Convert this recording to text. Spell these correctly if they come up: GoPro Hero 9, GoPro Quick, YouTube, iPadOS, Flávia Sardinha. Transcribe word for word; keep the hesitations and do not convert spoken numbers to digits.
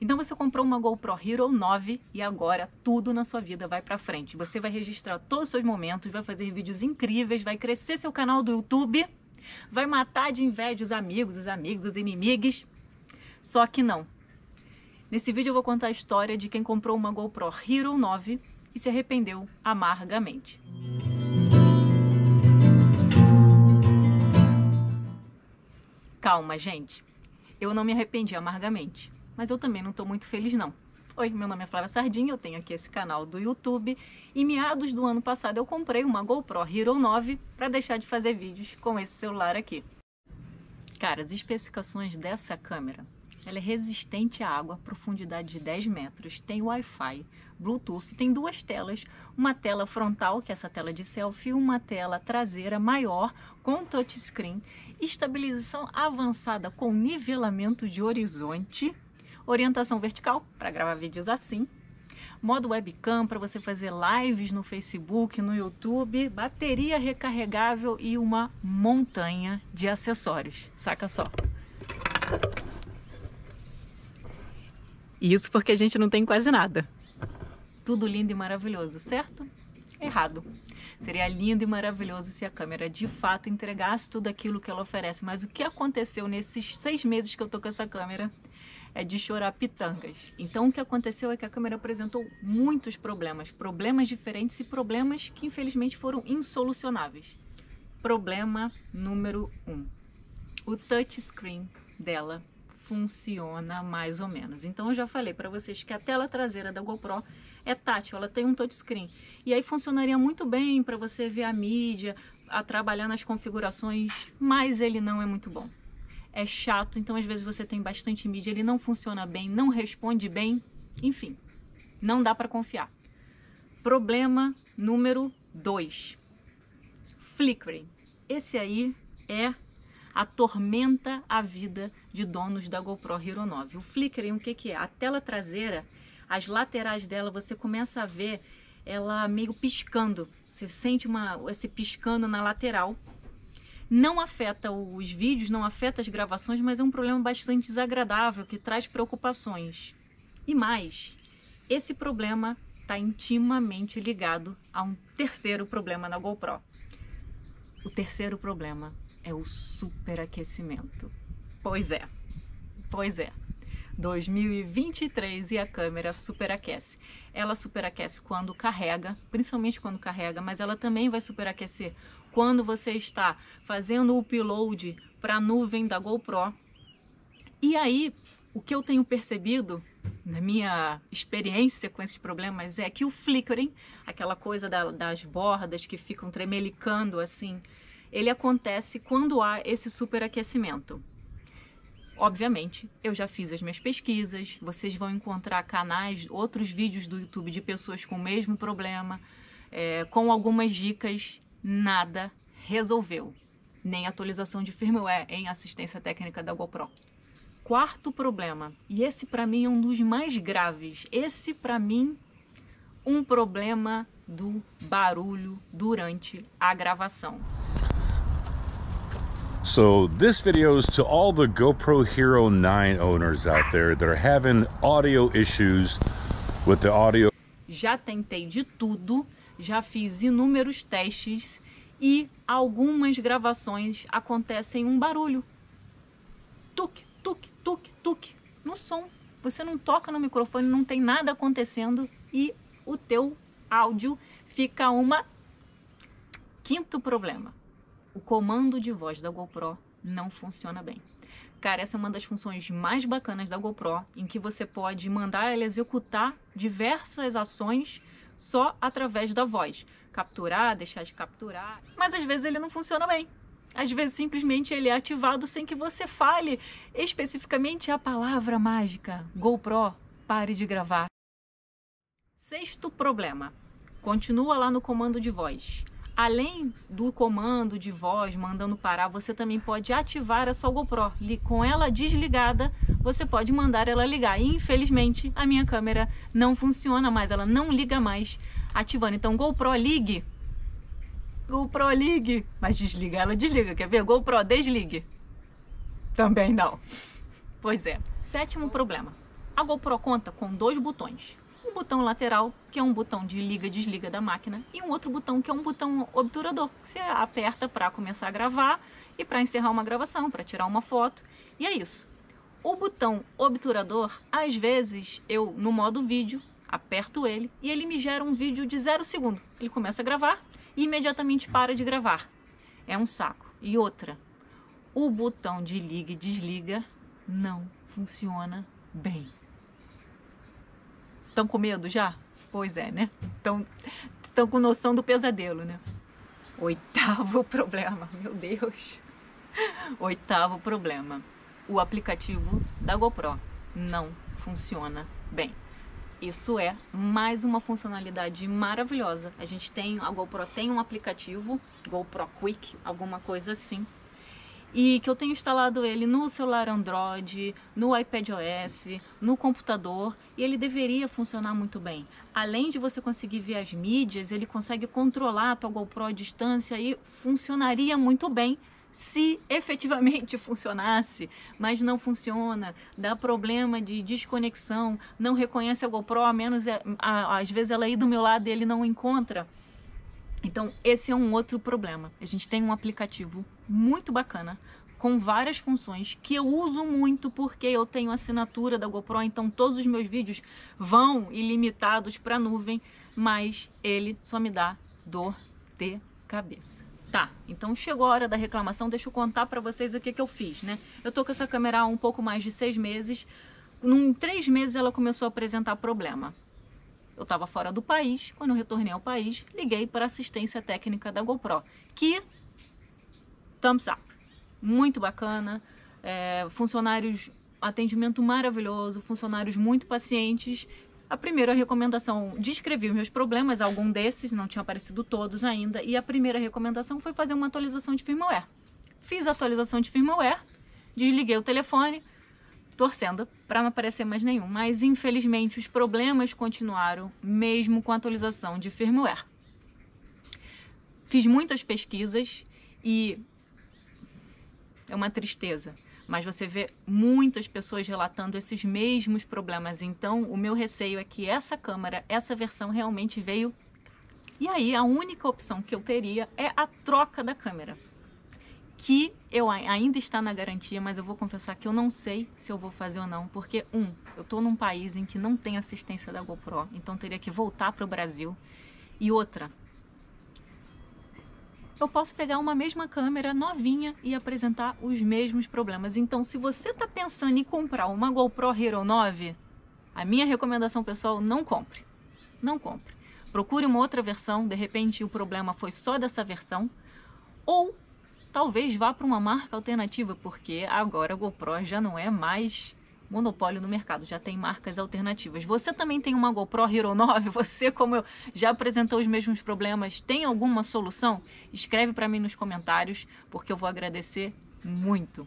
Então você comprou uma GoPro Hero nove e agora tudo na sua vida vai pra frente. Você vai registrar todos os seus momentos, vai fazer vídeos incríveis, vai crescer seu canal do YouTube, vai matar de inveja os amigos, os amigos, os inimigos. Só que não. Nesse vídeo eu vou contar a história de quem comprou uma GoPro Hero nove e se arrependeu amargamente. Calma, gente. Eu não me arrependi amargamente, mas eu também não estou muito feliz, não. Oi, meu nome é Flávia Sardinha, eu tenho aqui esse canal do YouTube. E em meados do ano passado eu comprei uma GoPro Hero nove para deixar de fazer vídeos com esse celular aqui. Cara, as especificações dessa câmera, ela é resistente à água, profundidade de dez metros, tem Wi-Fi, Bluetooth, tem duas telas, uma tela frontal, que é essa tela de selfie, e uma tela traseira maior com touchscreen, estabilização avançada com nivelamento de horizonte, orientação vertical para gravar vídeos assim, modo webcam para você fazer lives no Facebook, no YouTube, bateria recarregável e uma montanha de acessórios. Saca só! Isso porque a gente não tem quase nada. Tudo lindo e maravilhoso, certo? Errado. Seria lindo e maravilhoso se a câmera de fato entregasse tudo aquilo que ela oferece, mas o que aconteceu nesses seis meses que eu tô com essa câmera é de chorar pitangas. Então o que aconteceu é que a câmera apresentou muitos problemas, problemas diferentes e problemas que infelizmente foram insolucionáveis. Problema número um. O touchscreen dela funciona mais ou menos. Então eu já falei para vocês que a tela traseira da GoPro é tátil, ela tem um touchscreen. E aí funcionaria muito bem para você ver a mídia, a trabalhar nas configurações, mas ele não é muito bom. É chato, então às vezes você tem bastante mídia, ele não funciona bem, não responde bem, enfim, não dá para confiar. Problema número dois. Flickering. Esse aí é atormenta a vida de donos da GoPro Hero nove. O flickering, o que que é? A tela traseira, as laterais dela, você começa a ver ela meio piscando. Você sente uma, esse piscando na lateral. Não afeta os vídeos, não afeta as gravações, mas é um problema bastante desagradável, que traz preocupações. E mais, esse problema está intimamente ligado a um terceiro problema na GoPro. O terceiro problema é o superaquecimento. Pois é, pois é. dois mil e vinte e três e a câmera superaquece. Ela superaquece quando carrega, principalmente quando carrega, mas ela também vai superaquecer quando você está fazendo o upload para a nuvem da GoPro. E aí, o que eu tenho percebido na minha experiência com esses problemas é que o flickering, aquela coisa da, das bordas que ficam tremelicando assim, ele acontece quando há esse superaquecimento. Obviamente, eu já fiz as minhas pesquisas, vocês vão encontrar canais, outros vídeos do YouTube de pessoas com o mesmo problema, é, com algumas dicas, nada resolveu. Nem atualização de firmware em assistência técnica da GoPro. Quarto problema, e esse para mim é um dos mais graves, esse para mim um problema do barulho durante a gravação. So this video is to all the GoPro Hero nine owners out there that are having audio issues with the audio. Já tentei de tudo, já fiz inúmeros testes e algumas gravações acontecem um barulho. Tuc, tuc, tuc, tuc no som. Você não toca no microfone, não tem nada acontecendo e o teu áudio fica uma... Quinto problema. O comando de voz da GoPro não funciona bem. Cara, essa é uma das funções mais bacanas da GoPro, em que você pode mandar ela executar diversas ações só através da voz. Capturar, deixar de capturar, mas às vezes ele não funciona bem. Às vezes simplesmente ele é ativado sem que você fale especificamente a palavra mágica. GoPro, pare de gravar. Sexto problema. Continua lá no comando de voz. Além do comando de voz, mandando parar, você também pode ativar a sua GoPro. Com ela desligada, você pode mandar ela ligar. E, infelizmente, a minha câmera não funciona mais, ela não liga mais ativando. Então, GoPro ligue, GoPro ligue, mas desliga, ela desliga. Quer ver? GoPro desligue. Também não. Pois é. Sétimo problema. A GoPro conta com dois botões. Um botão lateral, que é um botão de liga e desliga da máquina, e um outro botão que é um botão obturador, que você aperta para começar a gravar e para encerrar uma gravação, para tirar uma foto, e é isso. O botão obturador, às vezes, eu, no modo vídeo, aperto ele e ele me gera um vídeo de zero segundo. Ele começa a gravar e imediatamente para de gravar. É um saco. E outra, o botão de liga e desliga não funciona bem. Estão com medo já? Pois é, né? Estão, estão com noção do pesadelo, né? Oitavo problema, meu Deus! Oitavo problema. O aplicativo da GoPro não funciona bem. Isso é mais uma funcionalidade maravilhosa. A gente tem, a GoPro tem um aplicativo, GoPro Quick, alguma coisa assim, e que eu tenho instalado ele no celular Android, no iPadOS, no computador, e ele deveria funcionar muito bem. Além de você conseguir ver as mídias, ele consegue controlar a tua GoPro à distância e funcionaria muito bem se efetivamente funcionasse, mas não funciona, dá problema de desconexão, não reconhece a GoPro, a menos a, a, às vezes ela ir do meu lado e ele não encontra. Então esse é um outro problema. A gente tem um aplicativo muito bacana, com várias funções, que eu uso muito porque eu tenho assinatura da GoPro, então todos os meus vídeos vão ilimitados para a nuvem, mas ele só me dá dor de cabeça. Tá, então chegou a hora da reclamação, deixa eu contar para vocês o que, que eu fiz, né? Eu tô com essa câmera há um pouco mais de seis meses, em três meses ela começou a apresentar problema. Eu estava fora do país, quando eu retornei ao país, liguei para a assistência técnica da GoPro, que, thumbs up, muito bacana, é, funcionários, atendimento maravilhoso, funcionários muito pacientes. A primeira recomendação, descrevi os meus problemas, algum desses, não tinha aparecido todos ainda, e a primeira recomendação foi fazer uma atualização de firmware. Fiz a atualização de firmware, desliguei o telefone, torcendo para não aparecer mais nenhum, mas infelizmente os problemas continuaram mesmo com a atualização de firmware. Fiz muitas pesquisas e é uma tristeza, mas você vê muitas pessoas relatando esses mesmos problemas, então o meu receio é que essa câmera, essa versão realmente veio, e aí a única opção que eu teria é a troca da câmera, que eu ainda está na garantia, mas eu vou confessar que eu não sei se eu vou fazer ou não, porque, um, eu estou num país em que não tem assistência da GoPro, então teria que voltar para o Brasil, e outra, eu posso pegar uma mesma câmera novinha e apresentar os mesmos problemas. Então, se você está pensando em comprar uma GoPro Hero nove, a minha recomendação pessoal, não compre, não compre. Procure uma outra versão, de repente o problema foi só dessa versão, ou talvez vá para uma marca alternativa, porque agora a GoPro já não é mais monopólio no mercado, já tem marcas alternativas. Você também tem uma GoPro Hero nove? Você, como eu, já apresentou os mesmos problemas? Tem alguma solução? Escreve para mim nos comentários, porque eu vou agradecer muito.